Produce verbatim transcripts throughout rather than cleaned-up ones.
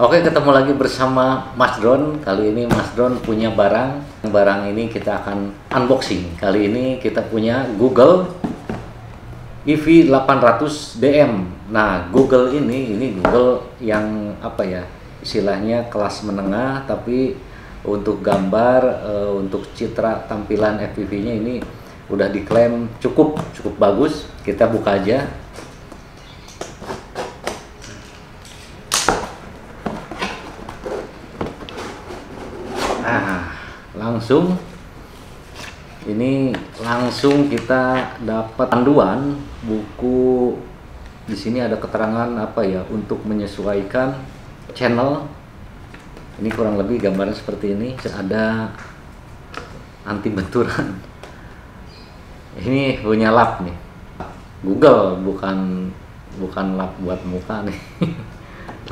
Oke, ketemu lagi bersama MASDRONE. Kali ini MASDRONE punya barang. Barang ini kita akan unboxing. Kali ini kita punya Google E V delapan ratus D M. Nah, Google ini ini Google yang apa ya? Istilahnya kelas menengah, tapi untuk gambar, e, untuk citra tampilan F P V-nya ini udah diklaim cukup cukup bagus. Kita buka aja. Nah, langsung ini langsung kita dapat panduan buku. Di sini ada keterangan apa ya untuk menyesuaikan channel. Ini kurang lebih gambarnya seperti ini. Ada anti benturan. Ini punya lap nih. Google bukan bukan lap buat muka nih.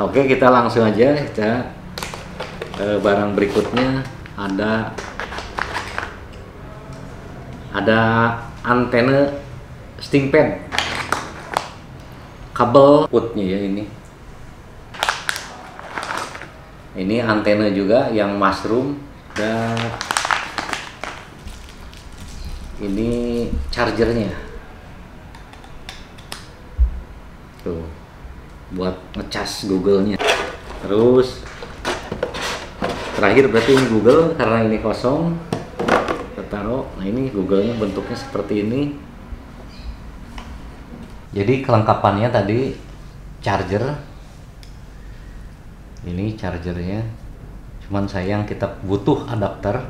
Oke, kita langsung aja kita barang berikutnya. Ada ada antena sting pen, kabel outputnya ya. Ini ini antena juga yang mushroom, dan ini chargernya tuh buat ngecas Google-nya. Terus terakhir berarti ini Google, karena ini kosong kita taruh. Nah, ini Google-nya bentuknya seperti ini. Jadi kelengkapannya tadi charger, ini chargernya, cuman sayang kita butuh adapter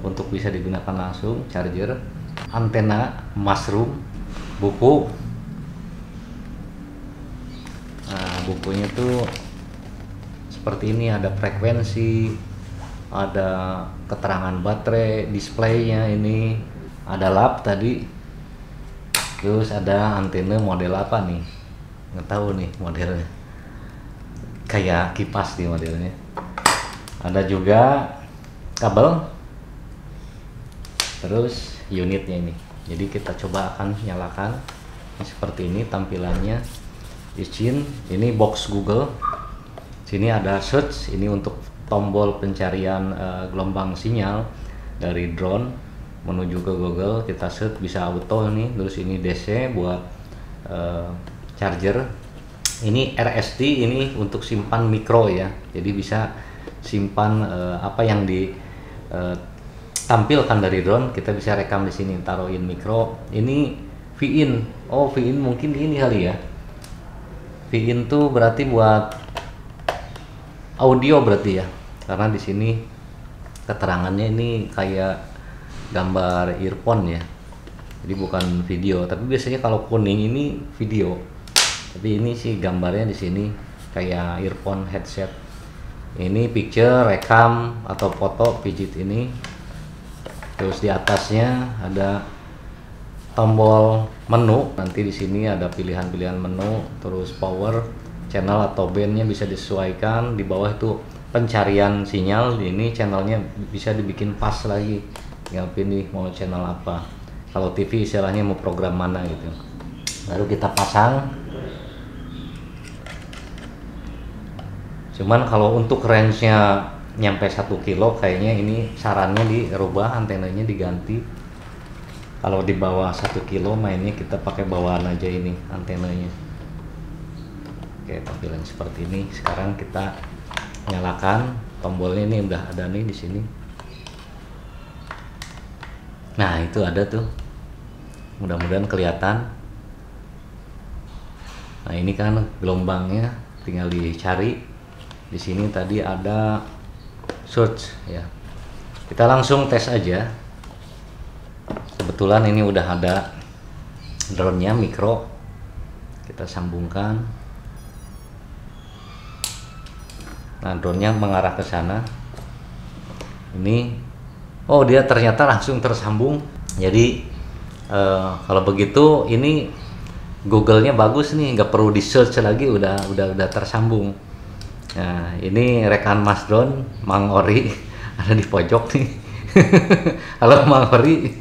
untuk bisa digunakan langsung. Charger, antena mushroom, buku. Nah, bukunya tuh seperti ini, ada frekuensi, ada keterangan baterai, displaynya ini, ada lap tadi, terus ada antena model apa nih, nggak tahu nih modelnya, kayak kipas nih modelnya. Ada juga kabel, terus unitnya ini. Jadi kita coba akan nyalakan, ini seperti ini tampilannya. Izin, ini box Google. Sini ada search, ini untuk tombol pencarian uh, gelombang sinyal dari drone menuju ke Google. Kita search bisa auto nih. Terus ini D C buat uh, charger. Ini R S T, ini untuk simpan mikro ya. Jadi bisa simpan uh, apa yang ditampilkan uh, dari drone. Kita bisa rekam di sini, taruhin mikro. Ini V-in. Oh, V-in mungkin ini kali ya. V-in tuh berarti buat audio berarti ya. Karena di sini keterangannya ini kayak gambar earphone ya, jadi bukan video. Tapi biasanya kalau kuning ini video, tapi ini sih gambarnya di sini kayak earphone headset. Ini picture, rekam atau foto, pijit ini. Terus di atasnya ada tombol menu. Nanti di sini ada pilihan-pilihan menu, terus power, channel atau bandnya bisa disesuaikan. Di bawah itu pencarian sinyal, ini channelnya bisa dibikin pas lagi, tinggal pilih mau channel apa. Kalau T V istilahnya mau program mana gitu. Lalu kita pasang. Cuman kalau untuk range-nya nyampe satu kilo, kayaknya ini sarannya dirubah, antenanya diganti. Kalau di bawah satu kilo mainnya kita pakai bawaan aja ini antenanya. Oke, tampilan seperti ini. Sekarang kita nyalakan tombolnya, ini udah ada nih di sini. Nah, itu ada tuh. Mudah-mudahan kelihatan. Nah, ini kan gelombangnya tinggal dicari. Di sini tadi ada search ya. Kita langsung tes aja. Kebetulan ini udah ada drone-nya mikro. Kita sambungkan. Nah, drone-nya mengarah ke sana. Ini, oh, dia ternyata langsung tersambung. Jadi uh, kalau begitu ini Google-nya bagus nih, nggak perlu di search lagi, udah udah udah tersambung. Nah, ini rekan MASDRONE, Mang Ori, ada di pojok nih. Halo Mang Ori.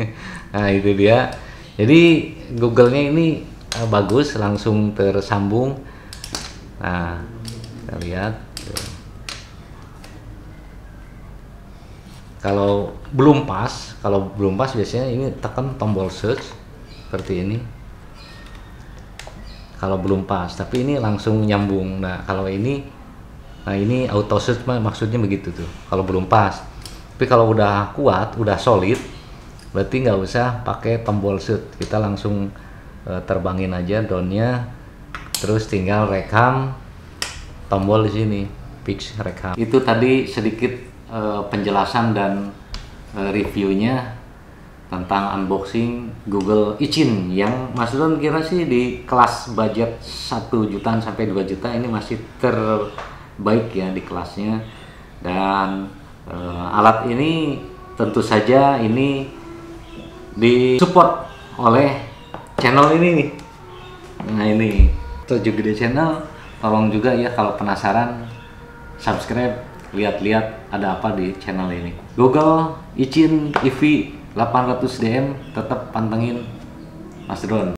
Nah, itu dia. Jadi Google-nya ini uh, bagus, langsung tersambung. Nah, kita lihat. Kalau belum pas, kalau belum pas biasanya ini tekan tombol search seperti ini. Kalau belum pas, tapi ini langsung nyambung. Nah, kalau ini, nah ini auto search maksudnya begitu tuh. Kalau belum pas, tapi kalau udah kuat, udah solid, berarti nggak usah pakai tombol search. Kita langsung e, terbangin aja downnya, terus tinggal rekam tombol di sini, fix rekam. Itu tadi sedikit penjelasan dan reviewnya tentang unboxing Google E V eight hundred yang MASDRONE kira sih di kelas budget satu jutaan sampai dua juta ini masih terbaik ya di kelasnya. Dan e, alat ini tentu saja ini disupport oleh channel ini nih. Nah ini Tajuggedechannel, tolong juga ya kalau penasaran subscribe, lihat-lihat ada apa di channel ini. Google E V eight hundred D M tetap pantengin MASDRONE.